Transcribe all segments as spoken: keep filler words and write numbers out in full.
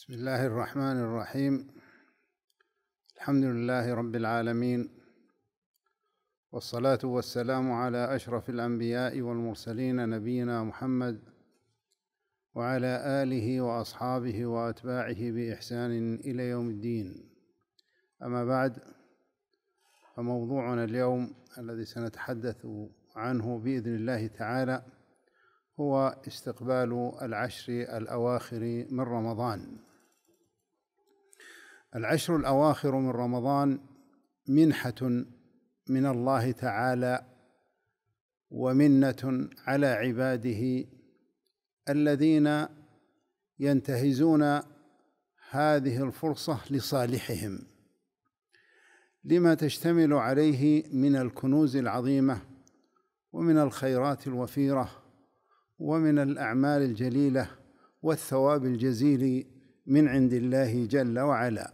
بسم الله الرحمن الرحيم. الحمد لله رب العالمين، والصلاة والسلام على أشرف الأنبياء والمرسلين نبينا محمد وعلى آله وأصحابه وأتباعه بإحسان إلى يوم الدين. أما بعد، فموضوعنا اليوم الذي سنتحدث عنه بإذن الله تعالى هو استقبال العشر الأواخر من رمضان. العشر الأواخر من رمضان منحة من الله تعالى ومنة على عباده الذين ينتهزون هذه الفرصة لصالحهم لما تشتمل عليه من الكنوز العظيمة ومن الخيرات الوفيرة ومن الأعمال الجليلة والثواب الجزيل من عند الله جل وعلا.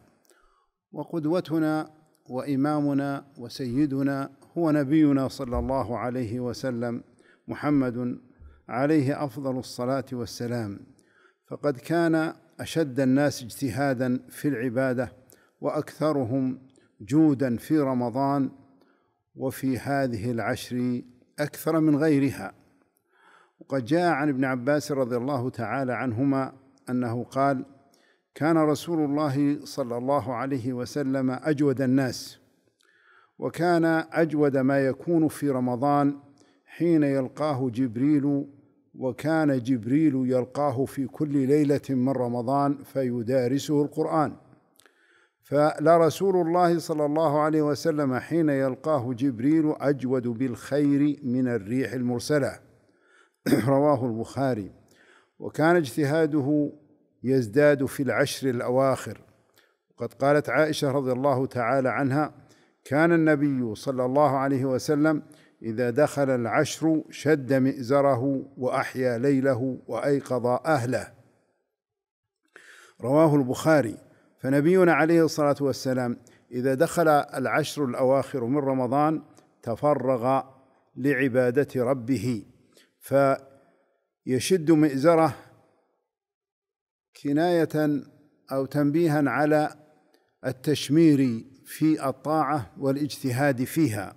وقدوتنا وإمامنا وسيدنا هو نبينا صلى الله عليه وسلم محمد، عليه أفضل الصلاة والسلام، فقد كان أشد الناس اجتهادا في العبادة وأكثرهم جودا في رمضان، وفي هذه العشر أكثر من غيرها. وقد جاء عن ابن عباس رضي الله تعالى عنهما أنه قال: كان رسول الله صلى الله عليه وسلم أجود الناس، وكان أجود ما يكون في رمضان حين يلقاه جبريل، وكان جبريل يلقاه في كل ليلة من رمضان فيدارسه القرآن. فلرسول الله صلى الله عليه وسلم حين يلقاه جبريل أجود بالخير من الريح المرسلة، رواه البخاري. وكان اجتهاده يزداد في العشر الأواخر. وقد قالت عائشة رضي الله تعالى عنها: كان النبي صلى الله عليه وسلم إذا دخل العشر شد مئزره وأحيا ليله وأيقظ أهله، رواه البخاري. فنبينا عليه الصلاة والسلام إذا دخل العشر الأواخر من رمضان تفرغ لعبادة ربه، فيشد مئزره كناية أو تنبيها على التشمير في الطاعة والاجتهاد فيها،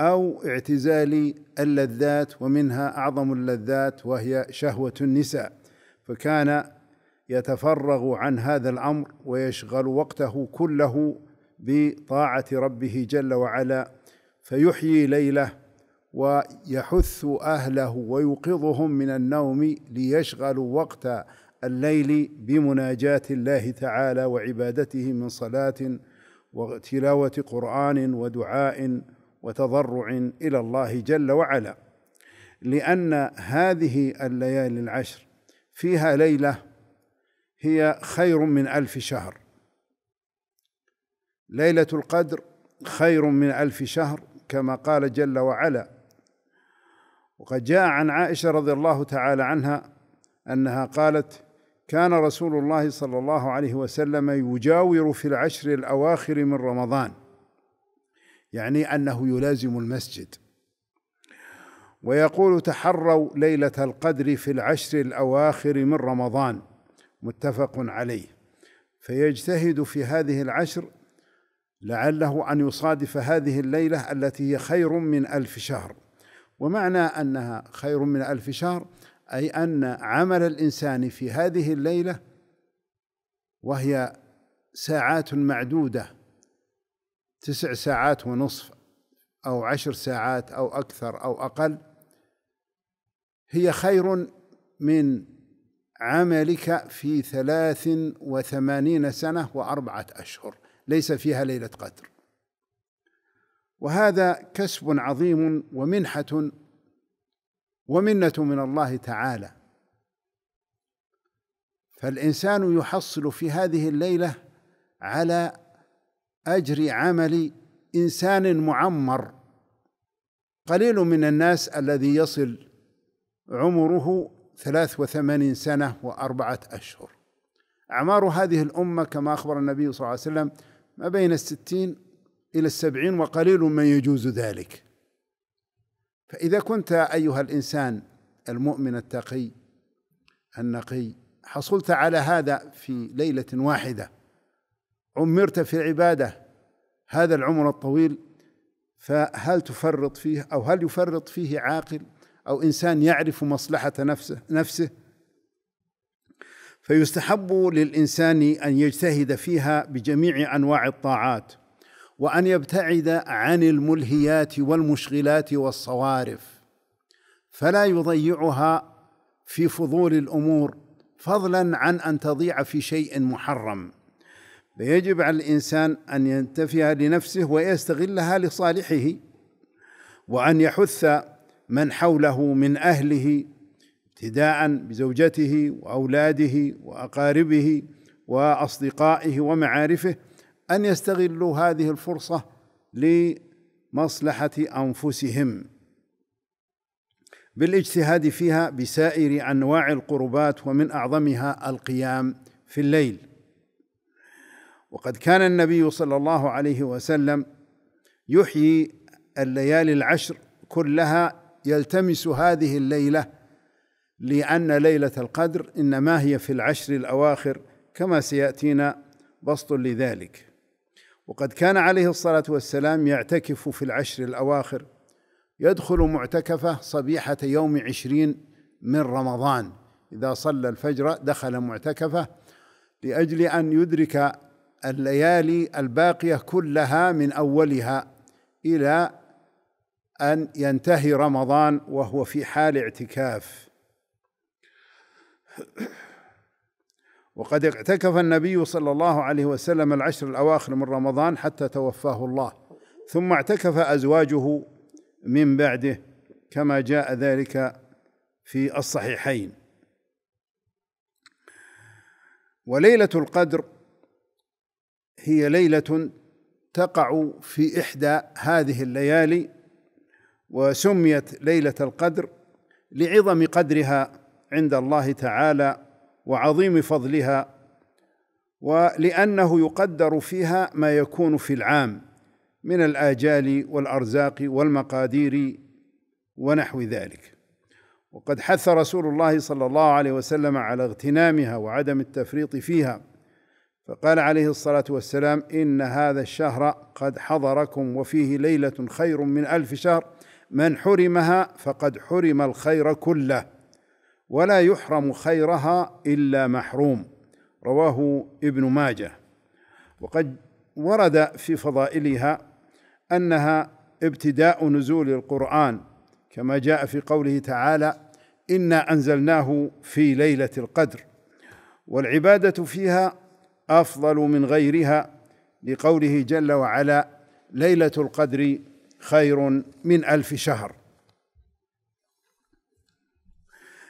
أو اعتزال اللذات، ومنها أعظم اللذات وهي شهوة النساء، فكان يتفرغ عن هذا الأمر ويشغل وقته كله بطاعة ربه جل وعلا، فيحيي ليله ويحث أهله ويوقظهم من النوم ليشغلوا وقت الليل بمناجاة الله تعالى وعبادته من صلاة وتلاوة قرآن ودعاء وتضرع إلى الله جل وعلا، لأن هذه الليالي العشر فيها ليلة هي خير من ألف شهر. ليلة القدر خير من ألف شهر كما قال جل وعلا. وقد جاء عن عائشة رضي الله تعالى عنها أنها قالت: كان رسول الله صلى الله عليه وسلم يجاور في العشر الأواخر من رمضان، يعني أنه يلازم المسجد، ويقول: تحروا ليلة القدر في العشر الأواخر من رمضان، متفق عليه. فيجتهد في هذه العشر لعله أن يصادف هذه الليلة التي هي خير من ألف شهر. ومعنى أنها خير من ألف شهر أي أن عمل الإنسان في هذه الليلة، وهي ساعات معدودة، تسع ساعات ونصف أو عشر ساعات أو أكثر أو أقل، هي خير من عملك في ثلاث وثمانين سنة وأربعة أشهر ليس فيها ليلة قدر. وهذا كسب عظيم ومنحة ومنة من الله تعالى، فالإنسان يحصل في هذه الليلة على أجر عمل إنسان معمر. قليل من الناس الذي يصل عمره ثلاث وثمانين سنة وأربعة أشهر. أعمار هذه الأمة كما أخبر النبي صلى الله عليه وسلم ما بين الستين إلى السبعين، وقليل من يجوز ذلك. فإذا كنت أيها الإنسان المؤمن التقي النقي حصلت على هذا في ليلة واحدة، عمرت في العبادة هذا العمر الطويل، فهل تفرط فيه؟ أو هل يفرط فيه عاقل أو إنسان يعرف مصلحة نفسه نفسه فيستحب للإنسان أن يجتهد فيها بجميع أنواع الطاعات، وأن يبتعد عن الملهيات والمشغلات والصوارف، فلا يضيعها في فضول الأمور، فضلا عن أن تضيع في شيء محرم. فيجب على الإنسان أن ينتفع لنفسه ويستغلها لصالحه، وأن يحث من حوله من أهله، ابتداء بزوجته وأولاده وأقاربه وأصدقائه ومعارفه، أن يستغلوا هذه الفرصة لمصلحة أنفسهم بالاجتهاد فيها بسائر أنواع القربات، ومن أعظمها القيام في الليل. وقد كان النبي صلى الله عليه وسلم يحيي الليالي العشر كلها يلتمس هذه الليلة، لأن ليلة القدر إنما هي في العشر الأواخر، كما سيأتينا بسط لذلك. وقد كان عليه الصلاة والسلام يعتكف في العشر الأواخر، يدخل معتكفه صبيحة يوم عشرين من رمضان، إذا صلى الفجر دخل معتكفه، لأجل أن يدرك الليالي الباقية كلها من أولها إلى أن ينتهي رمضان وهو في حال اعتكاف. وقد اعتكف النبي صلى الله عليه وسلم العشر الأواخر من رمضان حتى توفاه الله، ثم اعتكف أزواجه من بعده، كما جاء ذلك في الصحيحين. وليلة القدر هي ليلة تقع في إحدى هذه الليالي، وسميت ليلة القدر لعظم قدرها عند الله تعالى وعظيم فضلها، ولأنه يقدر فيها ما يكون في العام من الآجال والأرزاق والمقادير ونحو ذلك. وقد حث رسول الله صلى الله عليه وسلم على اغتنامها وعدم التفريط فيها، فقال عليه الصلاة والسلام: إن هذا الشهر قد حضركم وفيه ليلة خير من ألف شهر، من حرمها فقد حرم الخير كله، ولا يحرم خيرها إلا محروم. رواه ابن ماجه. وقد ورد في فضائلها أنها ابتداء نزول القرآن، كما جاء في قوله تعالى: إنا أنزلناه في ليلة القدر. والعبادة فيها أفضل من غيرها، لقوله جل وعلا: ليلة القدر خير من ألف شهر.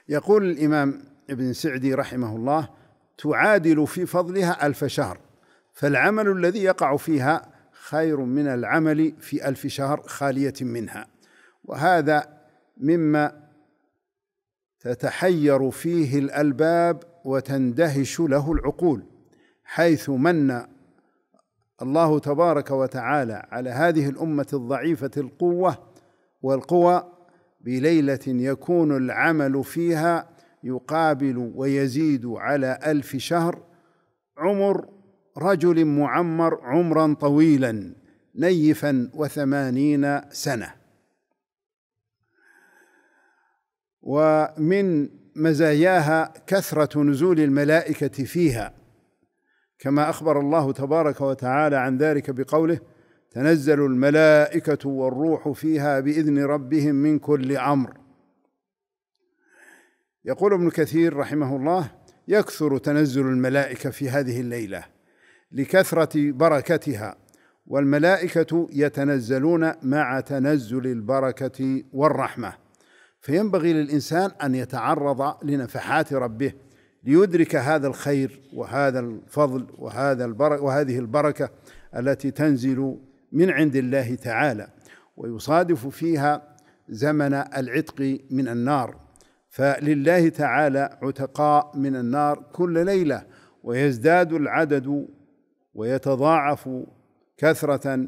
يقول الإمام ابن سعدي رحمه الله: تعادل في فضلها ألف شهر، فالعمل الذي يقع فيها خير من العمل في ألف شهر خالية منها. وهذا مما تتحير فيه الألباب وتندهش له العقول، حيث من الله تبارك وتعالى على هذه الأمة الضعيفة القوة والقوى بليلة يكون العمل فيها يقابل ويزيد على ألف شهر، عمر رجل معمر عمرا طويلا نيفا وثمانين سنة. ومن مزاياها كثرة نزول الملائكة فيها، كما أخبر الله تبارك وتعالى عن ذلك بقوله: تنزل الملائكة والروح فيها بإذن ربهم من كل أمر. يقول ابن كثير رحمه الله: يكثر تنزل الملائكة في هذه الليلة لكثرة بركتها، والملائكة يتنزلون مع تنزل البركة والرحمة، فينبغي للإنسان أن يتعرض لنفحات ربه ليدرك هذا الخير وهذا الفضل وهذا البركة وهذه البركة التي تنزل من عند الله تعالى. ويصادف فيها زمن العتق من النار، فلله تعالى عتقاء من النار كل ليلة، ويزداد العدد ويتضاعف كثرة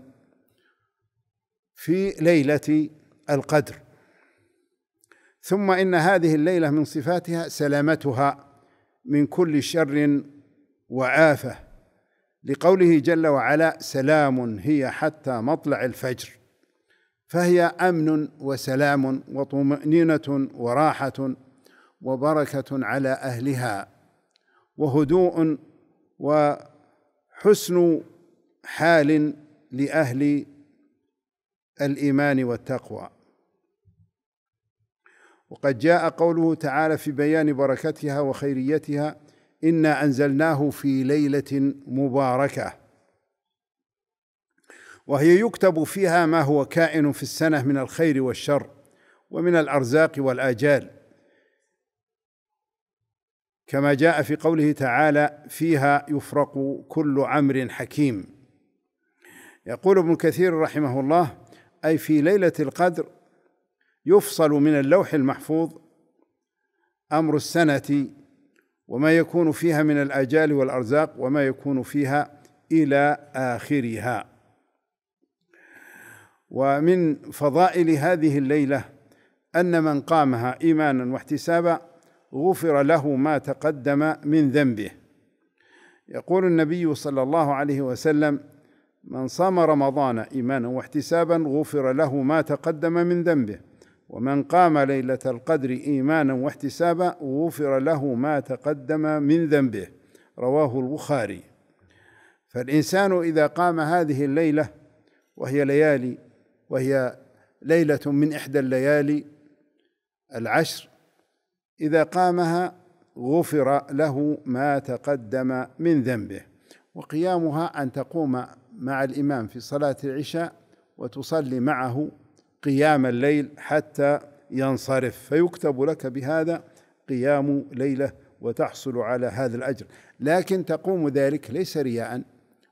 في ليلة القدر. ثم إن هذه الليلة من صفاتها سلامتها، من كل شر وآفة، لقوله جل وعلا: سلام هي حتى مطلع الفجر، فهي أمن وسلام وطمأنينة وراحة وبركة على أهلها، وهدوء وحسن حال لأهل الإيمان والتقوى. وقد جاء قوله تعالى في بيان بركتها وخيريتها: إنا أنزلناه في ليلة مباركة، وهي يكتب فيها ما هو كائن في السنة من الخير والشر ومن الأرزاق والآجال، كما جاء في قوله تعالى: فيها يفرق كل أمر حكيم. يقول ابن كثير رحمه الله: أي في ليلة القدر يفصل من اللوح المحفوظ أمر السنة وما يكون فيها من الآجال والأرزاق وما يكون فيها إلى آخرها. ومن فضائل هذه الليلة أن من قامها إيمانا واحتسابا غفر له ما تقدم من ذنبه. يقول النبي صلى الله عليه وسلم: من صام رمضان إيمانا واحتسابا غفر له ما تقدم من ذنبه، ومن قام ليلة القدر إيمانا واحتسابا غفر له ما تقدم من ذنبه، رواه البخاري. فالإنسان إذا قام هذه الليلة، وهي ليالي وهي ليلة من إحدى الليالي العشر، إذا قامها غفر له ما تقدم من ذنبه. وقيامها أن تقوم مع الإمام في صلاة العشاء وتصلي معه قيام الليل حتى ينصرف، فيكتب لك بهذا قيام ليلة وتحصل على هذا الأجر. لكن تقوم ذلك ليس رياء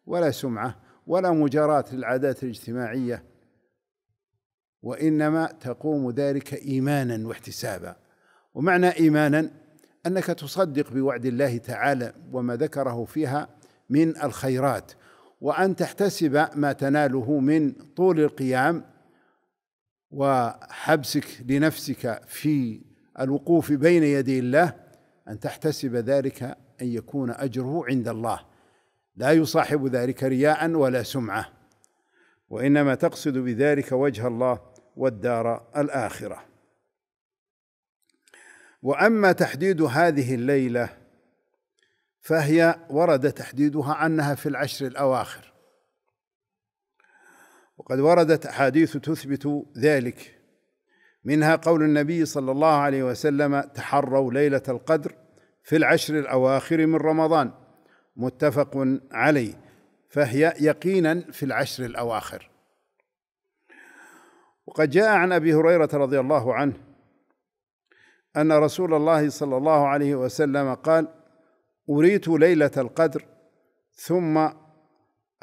ولا سمعة ولا مجاراة للعادات الاجتماعية، وإنما تقوم ذلك إيمانا واحتسابا. ومعنى إيمانا أنك تصدق بوعد الله تعالى وما ذكره فيها من الخيرات، وأن تحتسب ما تناله من طول القيام وحبسك لنفسك في الوقوف بين يدي الله، أن تحتسب ذلك أن يكون أجره عند الله، لا يصاحب ذلك رياء ولا سمعة، وإنما تقصد بذلك وجه الله والدار الآخرة. وأما تحديد هذه الليلة فهي ورد تحديدها أنها في العشر الأواخر، وقد وردت أحاديث تثبت ذلك، منها قول النبي صلى الله عليه وسلم: تحروا ليلة القدر في العشر الأواخر من رمضان، متفق عليه، فهي يقينا في العشر الأواخر. وقد جاء عن أبي هريرة رضي الله عنه أن رسول الله صلى الله عليه وسلم قال: أريت ليلة القدر ثم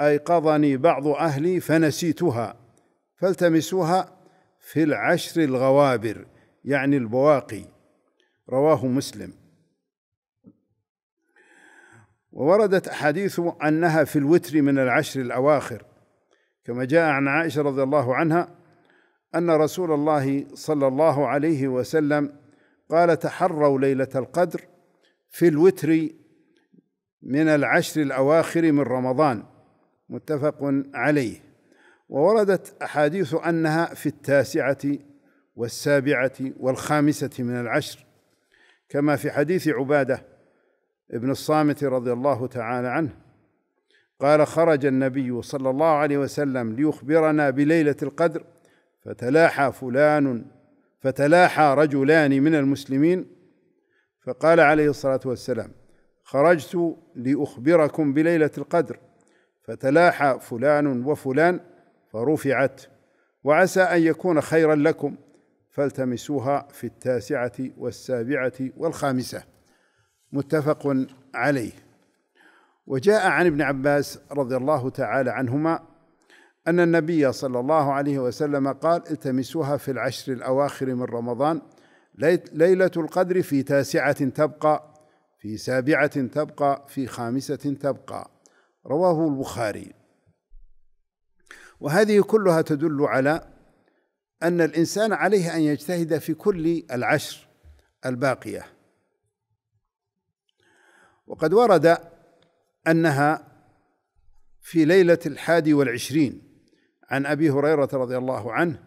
أيقظني بعض أهلي فنسيتها، فالتمسوها في العشر الغوابر، يعني البواقي، رواه مسلم. ووردت أحاديث أنها في الوتر من العشر الأواخر، كما جاء عن عائشة رضي الله عنها أن رسول الله صلى الله عليه وسلم قال: تحروا ليلة القدر في الوتر من العشر الأواخر من رمضان، متفق عليه. ووردت أحاديث أنها في التاسعة والسابعة والخامسة من العشر، كما في حديث عبادة ابن الصامت رضي الله تعالى عنه قال: خرج النبي صلى الله عليه وسلم ليخبرنا بليلة القدر، فتلاحى فلان فتلاحى رجلان من المسلمين، فقال عليه الصلاة والسلام: خرجت لأخبركم بليلة القدر، فتلاحى فلان وفلان فرفعت، وعسى أن يكون خيرا لكم، فالتمسوها في التاسعة والسابعة والخامسة، متفق عليه. وجاء عن ابن عباس رضي الله تعالى عنهما أن النبي صلى الله عليه وسلم قال: التمسوها في العشر الأواخر من رمضان، ليلة القدر في تاسعة تبقى، في سابعة تبقى، في خامسة تبقى، رواه البخاري. وهذه كلها تدل على أن الإنسان عليه أن يجتهد في كل العشر الباقية، وقد ورد أنها في ليلة الحادي والعشرين عن أبي هريرة رضي الله عنه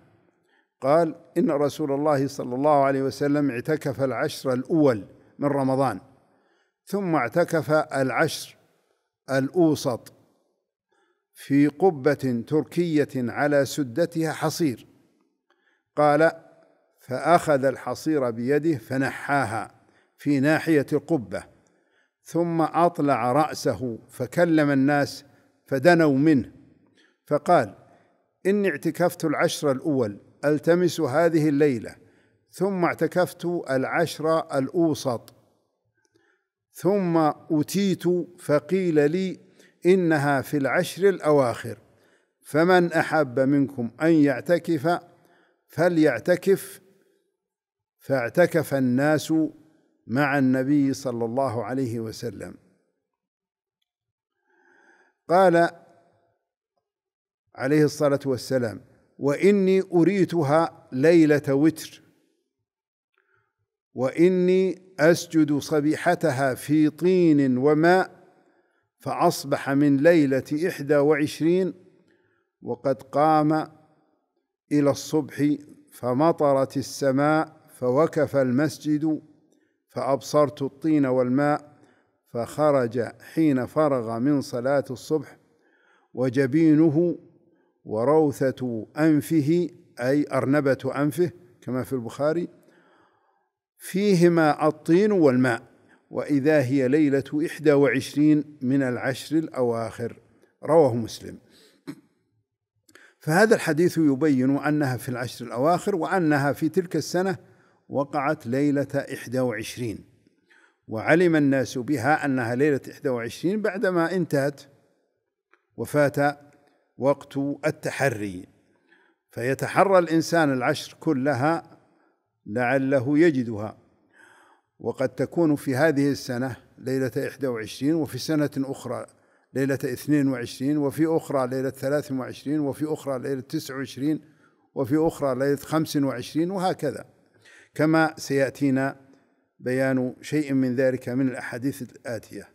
قال: إن رسول الله صلى الله عليه وسلم اعتكف العشر الأول من رمضان، ثم اعتكف العشر الأوسط في قبة تركية على سدتها حصير. قال: فأخذ الحصير بيده فنحاها في ناحية القبة، ثم أطلع رأسه فكلم الناس فدنوا منه، فقال: إني اعتكفت العشر الأول ألتمس هذه الليلة، ثم اعتكفت العشر الأوسط، ثم أتيت فقيل لي: إنها في العشر الأواخر، فمن أحب منكم أن يعتكف فليعتكف، فاعتكف الناس مع النبي صلى الله عليه وسلم. قال عليه الصلاة والسلام: وإني أريتها ليلة وتر، وإني أسجد صبيحتها في طين وماء، فأصبح من ليلة إحدى وعشرين وقد قام إلى الصبح، فمطرت السماء فوكف المسجد، فأبصرت الطين والماء، فخرج حين فرغ من صلاة الصبح، وجبينه وروثة أنفه أي أرنبة أنفه كما في البخاري فيهما الطين والماء، وإذا هي ليلة إحدى وعشرين من العشر الأواخر. رواه مسلم. فهذا الحديث يبين أنها في العشر الأواخر، وأنها في تلك السنة وقعت ليلة إحدى وعشرين، وعلم الناس بها أنها ليلة إحدى وعشرين بعدما انتهت وفات وقت التحري، فيتحرى الإنسان العشر كلها لعله يجدها. وقد تكون في هذه السنة ليلة إحدى وعشرين، وفي سنة أخرى ليلة اثنين وعشرين، وفي أخرى ليلة ثلاث وعشرين، وفي أخرى ليلة تسع وعشرين، وفي أخرى ليلة خمس وعشرين، وهكذا، كما سيأتينا بيان شيء من ذلك من الأحاديث الآتية.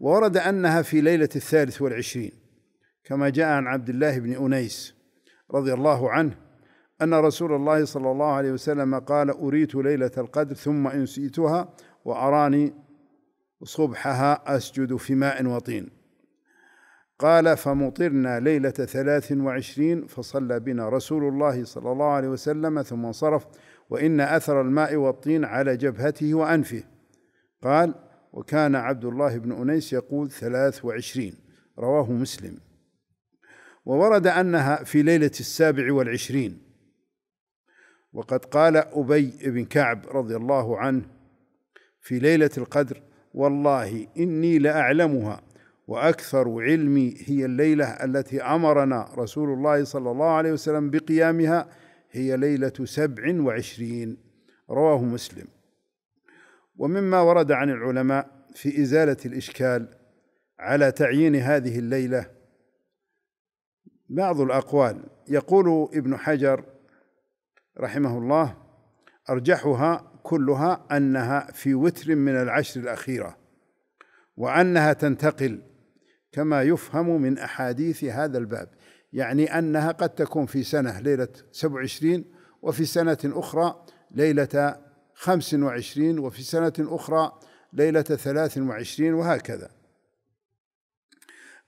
وورد أنها في ليلة الثالث والعشرين كما جاء عن عبد الله بن أنيس رضي الله عنه أن رسول الله صلى الله عليه وسلم قال: أريت ليلة القدر ثم أنسيتها، وأراني صبحها أسجد في ماء وطين. قال: فمطرنا ليلة ثلاث وعشرين، فصلى بنا رسول الله صلى الله عليه وسلم ثم انصرف، وإن أثر الماء والطين على جبهته وأنفه. قال: وكان عبد الله بن أنيس يقول ثلاث وعشرين. رواه مسلم. وورد أنها في ليلة السابع والعشرين، وقد قال أبي بن كعب رضي الله عنه في ليلة القدر: والله إني لأعلمها، وأكثر علمي هي الليلة التي أمرنا رسول الله صلى الله عليه وسلم بقيامها، هي ليلة سبع وعشرين. رواه مسلم. ومما ورد عن العلماء في إزالة الإشكال على تعيين هذه الليلة بعض الأقوال. يقول ابن حجر رحمه الله: أرجحها كلها أنها في وتر من العشر الأخيرة، وأنها تنتقل كما يفهم من أحاديث هذا الباب، يعني أنها قد تكون في سنة ليلة سبع وعشرين، وفي سنة أخرى ليلة خمس وعشرين، وفي سنة أخرى ليلة ثلاث وعشرين، وهكذا.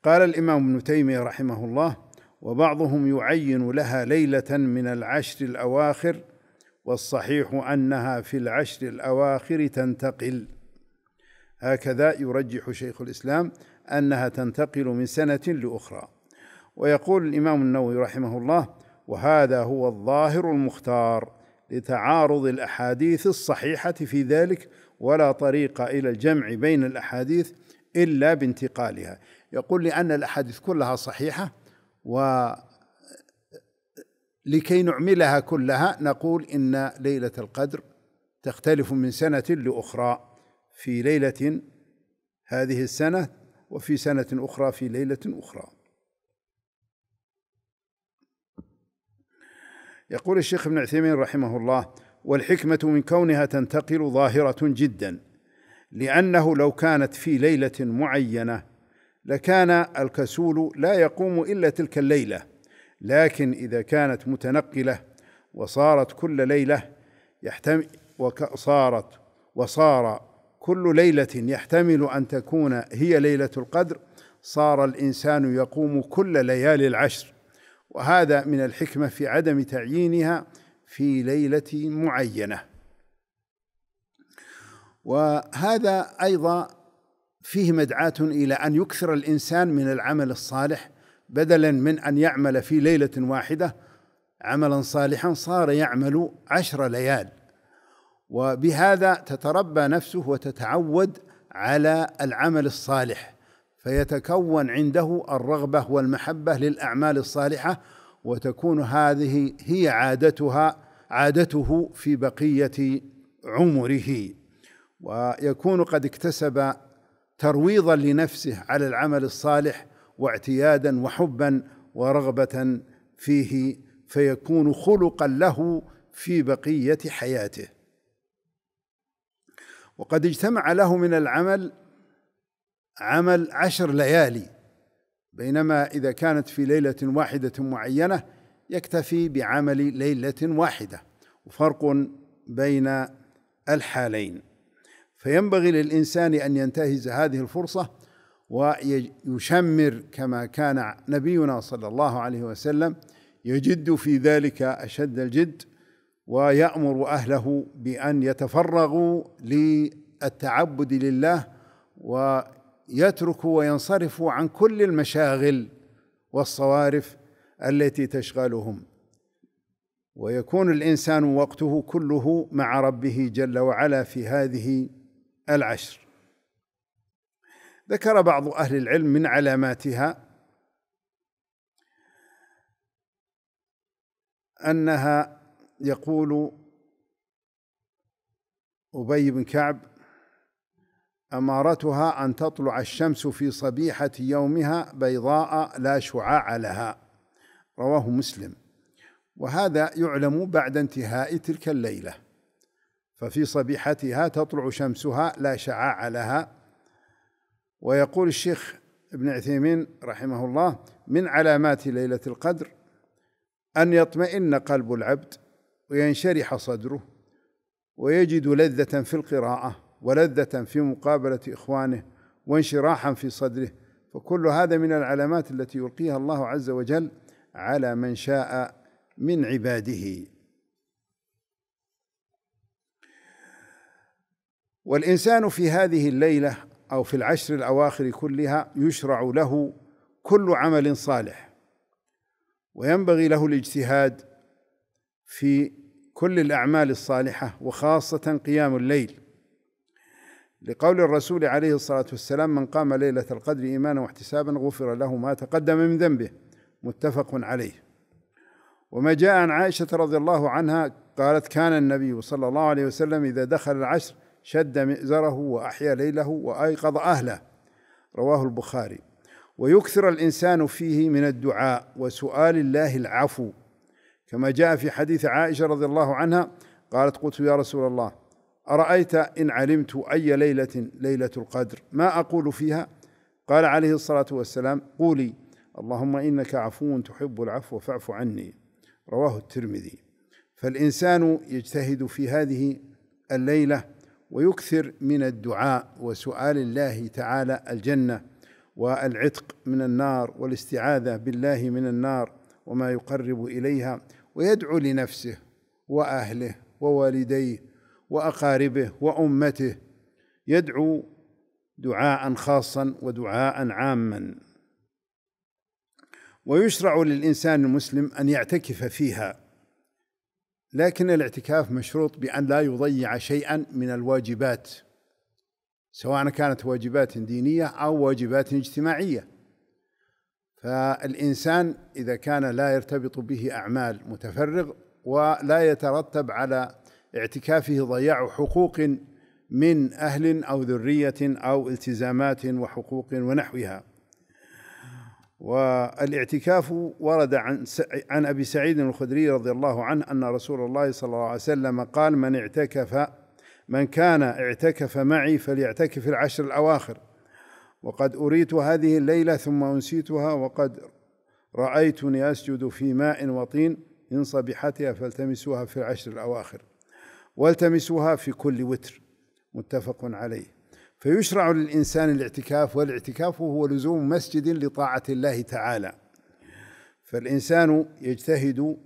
قال الإمام ابن تيمية رحمه الله: وبعضهم يعين لها ليلة من العشر الأواخر، والصحيح أنها في العشر الأواخر تنتقل. هكذا يرجح شيخ الإسلام أنها تنتقل من سنة لأخرى. ويقول الإمام النووي رحمه الله: وهذا هو الظاهر المختار لتعارض الأحاديث الصحيحة في ذلك، ولا طريق إلى الجمع بين الأحاديث إلا بانتقالها. يقول: لأن الأحاديث كلها صحيحة، ولكي نعملها كلها نقول إن ليلة القدر تختلف من سنة لأخرى، في ليلة هذه السنة، وفي سنة أخرى في ليلة أخرى. يقول الشيخ ابن عثيمين رحمه الله: والحكمة من كونها تنتقل ظاهرة جدا، لأنه لو كانت في ليلة معينة لكان الكسول لا يقوم إلا تلك الليلة، لكن إذا كانت متنقلة وصارت كل ليلة يحتمل وصارت وصار كل ليلة يحتمل أن تكون هي ليلة القدر، صار الإنسان يقوم كل ليالي العشر، وهذا من الحكمة في عدم تعيينها في ليلة معينة. وهذا أيضا فيه مدعاة إلى أن يكثر الإنسان من العمل الصالح، بدلا من أن يعمل في ليلة واحدة عملا صالحا صار يعمل عشر ليال، وبهذا تتربى نفسه وتتعود على العمل الصالح، فيتكون عنده الرغبة والمحبة للأعمال الصالحة، وتكون هذه هي عادتها عادته في بقية عمره، ويكون قد اكتسب ترويضا لنفسه على العمل الصالح واعتيادا وحبا ورغبة فيه، فيكون خلقا له في بقية حياته. وقد اجتمع له من العمل عمل عشر ليالي، بينما إذا كانت في ليلة واحدة معينة يكتفي بعمل ليلة واحدة، وفرق بين الحالين. فينبغي للإنسان أن ينتهز هذه الفرصة ويشمر كما كان نبينا صلى الله عليه وسلم يجد في ذلك أشد الجد، ويأمر أهله بأن يتفرغوا للتعبد لله ويتركوا وينصرفوا عن كل المشاغل والصوارف التي تشغلهم، ويكون الإنسان وقته كله مع ربه جل وعلا في هذه العشر. ذكر بعض أهل العلم من علاماتها أنها، يقول أبي بن كعب: أمارتها أن تطلع الشمس في صبيحة يومها بيضاء لا شعاع لها، رواه مسلم. وهذا يعلم بعد انتهاء تلك الليلة، ففي صبيحتها تطلع شمسها لا شعاع لها. ويقول الشيخ ابن عثيمين رحمه الله: من علامات ليلة القدر أن يطمئن قلب العبد وينشرح صدره، ويجد لذة في القراءة ولذة في مقابلة إخوانه وانشراحا في صدره، فكل هذا من العلامات التي يلقيها الله عز وجل على من شاء من عباده. والإنسان في هذه الليلة أو في العشر الأواخر كلها يشرع له كل عمل صالح، وينبغي له الاجتهاد في كل الأعمال الصالحة، وخاصة قيام الليل، لقول الرسول عليه الصلاة والسلام: من قام ليلة القدر إيمانا واحتسابا غفر له ما تقدم من ذنبه، متفق عليه. وما جاء عن عائشة رضي الله عنها قالت: كان النبي صلى الله عليه وسلم إذا دخل العشر شد مئزره وأحيا ليله وأيقظ أهله، رواه البخاري. ويكثر الإنسان فيه من الدعاء وسؤال الله العفو، كما جاء في حديث عائشة رضي الله عنها قالت: قلت يا رسول الله، أرأيت إن علمت أي ليلة ليلة القدر ما أقول فيها؟ قال عليه الصلاة والسلام: قولي اللهم إنك عفو تحب العفو فاعف عني، رواه الترمذي. فالإنسان يجتهد في هذه الليلة ويكثر من الدعاء وسؤال الله تعالى الجنة والعتق من النار والاستعاذة بالله من النار وما يقرب إليها، ويدعو لنفسه وأهله ووالديه وأقاربه وأمته، يدعو دعاء خاصا ودعاء عاما. ويشرع للإنسان المسلم أن يعتكف فيها، لكن الاعتكاف مشروط بأن لا يضيع شيئا من الواجبات، سواء كانت واجبات دينية أو واجبات اجتماعية. فالإنسان إذا كان لا يرتبط به أعمال متفرغ، ولا يترتب على اعتكافه ضياع حقوق من أهل أو ذرية أو التزامات وحقوق ونحوها. والاعتكاف ورد عن عن أبي سعيد الخدري رضي الله عنه أن رسول الله صلى الله عليه وسلم قال: من اعتكف من كان اعتكف معي فليعتكف العشر الأواخر، وقد أريت هذه الليلة ثم أنسيتها، وقد رأيتني أسجد في ماء وطين من صبيحتها فالتمسوها في العشر الأواخر، والتمسوها في كل وتر، متفق عليه. فيشرع للإنسان الاعتكاف، والاعتكاف هو لزوم مسجد لطاعة الله تعالى، فالإنسان يجتهد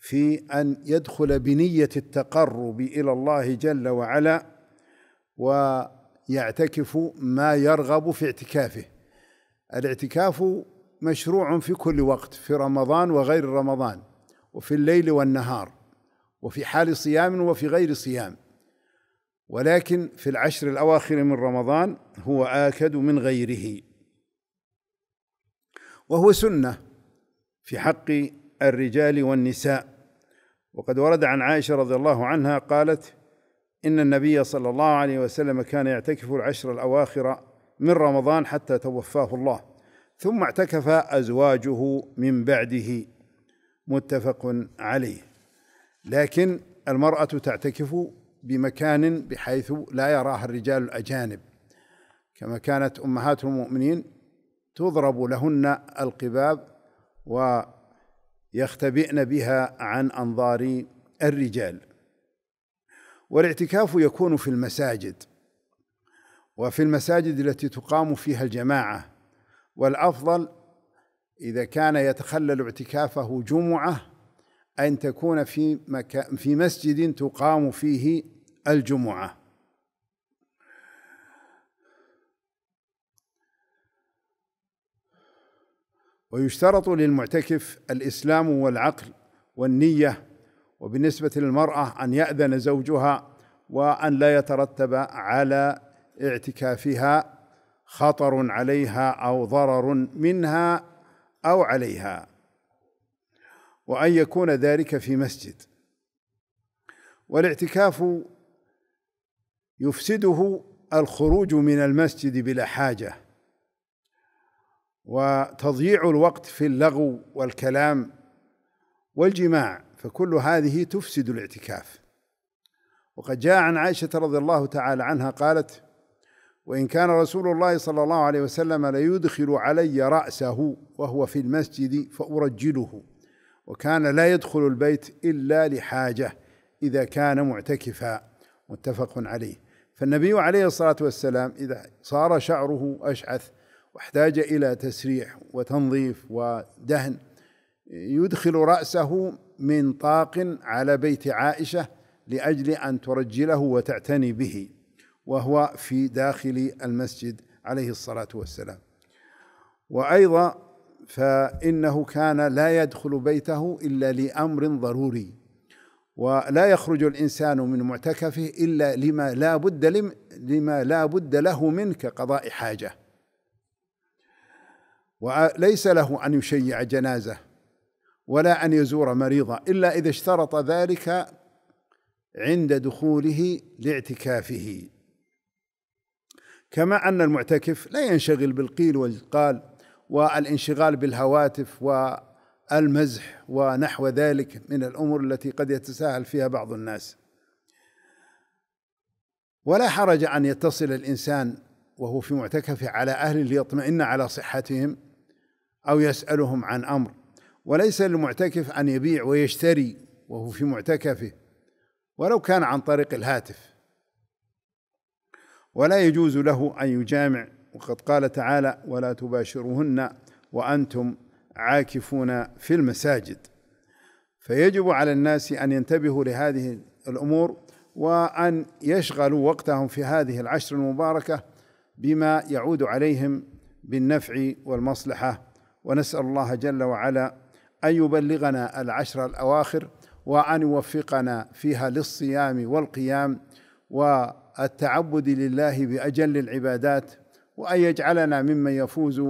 في أن يدخل بنية التقرب إلى الله جل وعلا، ويعتكف ما يرغب في اعتكافه. الاعتكاف مشروع في كل وقت، في رمضان وغير رمضان، وفي الليل والنهار، وفي حال صيام وفي غير صيام، ولكن في العشر الأواخر من رمضان هو آكد من غيره، وهو سنة في حق الرجال والنساء. وقد ورد عن عائشة رضي الله عنها قالت: إن النبي صلى الله عليه وسلم كان يعتكف العشر الأواخر من رمضان حتى توفاه الله، ثم اعتكف أزواجه من بعده، متفق عليه. لكن المرأة تعتكف بمكان بحيث لا يراها الرجال الأجانب، كما كانت أمهات المؤمنين تضرب لهن القباب ويختبئن بها عن أنظار الرجال. والاعتكاف يكون في المساجد، وفي المساجد التي تقام فيها الجماعة. والأفضل إذا كان يتخلل اعتكافه جمعة أن تكون في مكان في مسجد تقام فيه الجمعة. ويشترط للمعتكف الإسلام والعقل والنية، وبالنسبة للمرأة أن يأذن زوجها، وأن لا يترتب على اعتكافها خطر عليها أو ضرر منها أو عليها، وأن يكون ذلك في مسجد. والاعتكاف يفسده الخروج من المسجد بلا حاجة، وتضييع الوقت في اللغو والكلام والجماع، فكل هذه تفسد الاعتكاف. وقد جاء عن عائشة رضي الله تعالى عنها قالت: وإن كان رسول الله صلى الله عليه وسلم ليدخل علي رأسه وهو في المسجد فأرجله، وكان لا يدخل البيت إلا لحاجة إذا كان معتكفا، متفق عليه. فالنبي عليه الصلاة والسلام إذا صار شعره أشعث واحتاج إلى تسريح وتنظيف ودهن، يدخل رأسه من طاق على بيت عائشة لأجل أن ترجله وتعتني به، وهو في داخل المسجد عليه الصلاة والسلام. وأيضا فإنه كان لا يدخل بيته إلا لأمر ضروري، ولا يخرج الإنسان من معتكفه إلا لما لا بد لم لما لا بد له منه كقضاء حاجة، وليس له أن يشيع جنازة ولا أن يزور مريضا إلا إذا اشترط ذلك عند دخوله لاعتكافه. كما أن المعتكف لا ينشغل بالقيل والقال والانشغال بالهواتف والمزح ونحو ذلك من الأمور التي قد يتساهل فيها بعض الناس. ولا حرج أن يتصل الإنسان وهو في معتكفه على أهله ليطمئن على صحتهم أو يسألهم عن أمر، وليس للمعتكف أن يبيع ويشتري وهو في معتكفه ولو كان عن طريق الهاتف، ولا يجوز له أن يجامع، وقد قال تعالى: ولا تباشروهن وأنتم عاكفون في المساجد. فيجب على الناس أن ينتبهوا لهذه الأمور، وأن يشغلوا وقتهم في هذه العشر المباركة بما يعود عليهم بالنفع والمصلحة. ونسأل الله جل وعلا أن يبلغنا العشر الأواخر، وأن يوفقنا فيها للصيام والقيام والتعبد لله بأجل العبادات، وأن يجعلنا ممن يفوز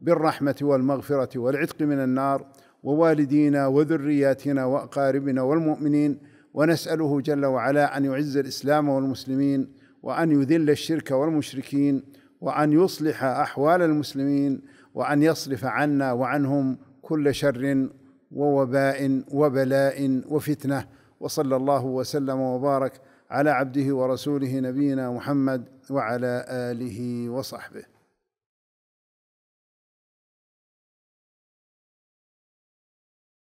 بالرحمة والمغفرة والعتق من النار، ووالدينا وذرياتنا وأقاربنا والمؤمنين. ونسأله جل وعلا أن يعز الإسلام والمسلمين، وأن يذل الشرك والمشركين، وأن يصلح أحوال المسلمين، وأن يصرف عنا وعنهم كل شر ووباء وبلاء وفتنة. وصلى الله وسلم وبارك على عبده ورسوله نبينا محمد وعلى آله وصحبه.